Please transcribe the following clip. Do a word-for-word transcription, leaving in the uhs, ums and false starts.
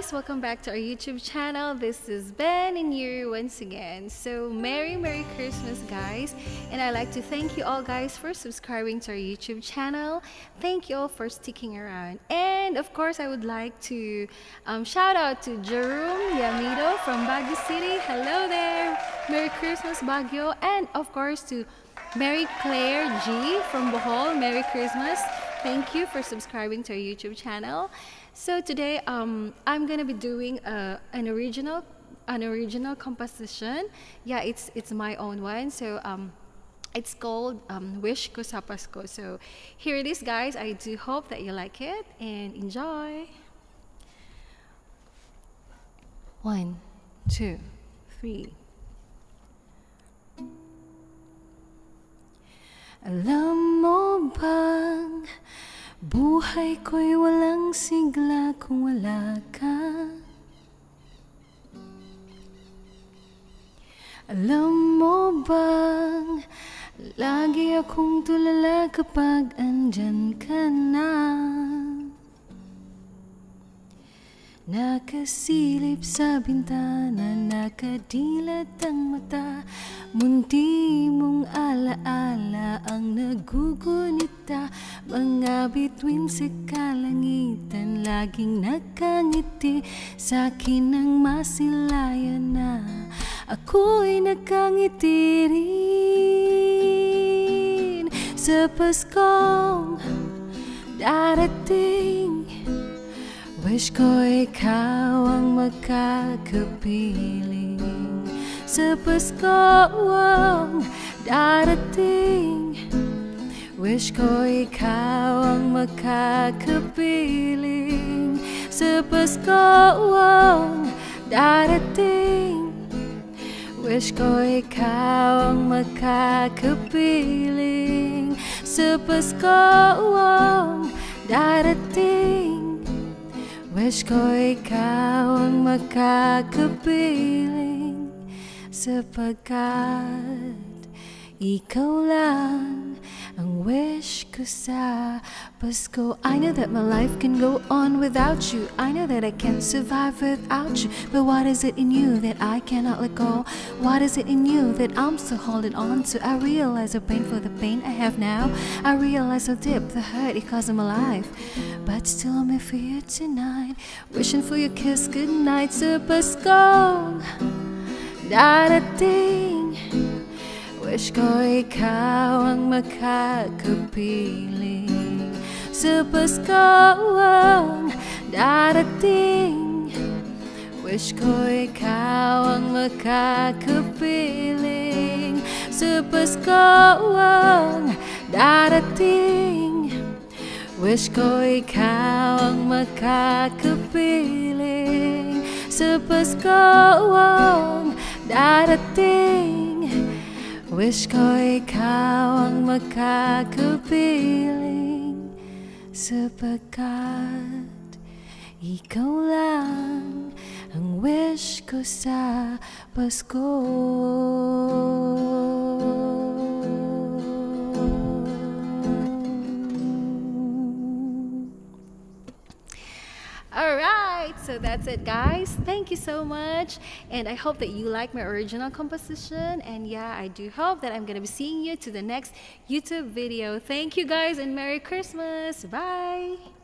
guys, welcome back to our YouTube channel. This is Ben and Yuri once again. So merry merry Christmas guys, and I'd like to thank you all guys for subscribing to our YouTube channel. Thank you all for sticking around, and of course I would like to um, shout out to Jerome Yamido from Baguio City. Hello there, merry Christmas Baguio. And of course to Mary Claire G from Bohol, merry Christmas. Thank you for subscribing to our YouTube channel. So today um, I'm gonna be doing uh, an original an original composition. Yeah, it's it's my own one. So um, it's called um, Wish Ko Sa Pasko. So here it is guys. I do hope that you like it and enjoy. One, two, three. Alam mo bang buhay ko'y walang sigla kung wala ka? Alam mo bang lagi akong tulala kapag andyan ka na? Nakasilip sa bintana, nakadilat ang mata, munti mong alaala ang nagugunita. Mga bituin sa kalangitan, laging nakangiti, sa'kin ang masilayan na ako'y nakangiti rin. Sa Paskong darating, wish ko ikaw ang makakapiling. Sa Paskong darating, wish ko ikaw ang makakapiling. Sa Paskong darating, wish ko ikaw ang makakapiling. Sa Paskong darating, wish ko ikaw ang makakapiling, sapagkat ikaw lang ang wish ko sa Pasko. I know that my life can go on without you, I know that I can't survive without you, but what is it in you that I cannot let go? What is it in you that I'm still holding on to? I realize how painful the pain I have now, I realize how deep the hurt it caused in my life, but still I'm here for you tonight, wishing for your kiss goodnight. Sa Pasko darating, wish ko ikaw ang makakapiling. Sa Paskong darating, wish ko ikaw ang makakapiling. Sa Paskong darating, wish ko ikaw ang makakapiling. Sa Paskong darating, wish ko ikaw ang makakapiling. Sapagkat ikaw lang ang wish ko sa Pasko. Alright, so that's it guys. Thank you so much, and I hope that you like my original composition. And yeah, I do hope that I'm gonna be seeing you to the next YouTube video. Thank you guys, and Merry Christmas. Bye.